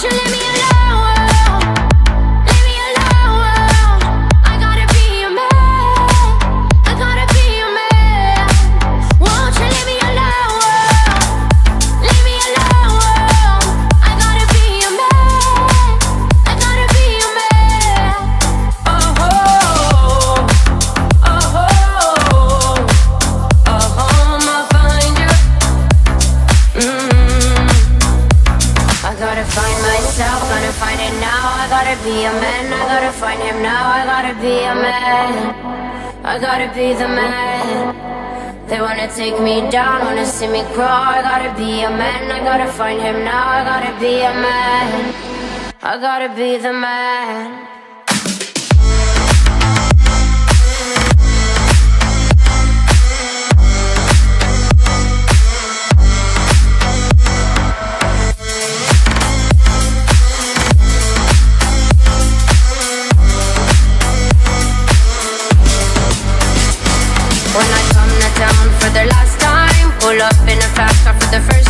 When I come to town for the last time, pull up in a fast car for the first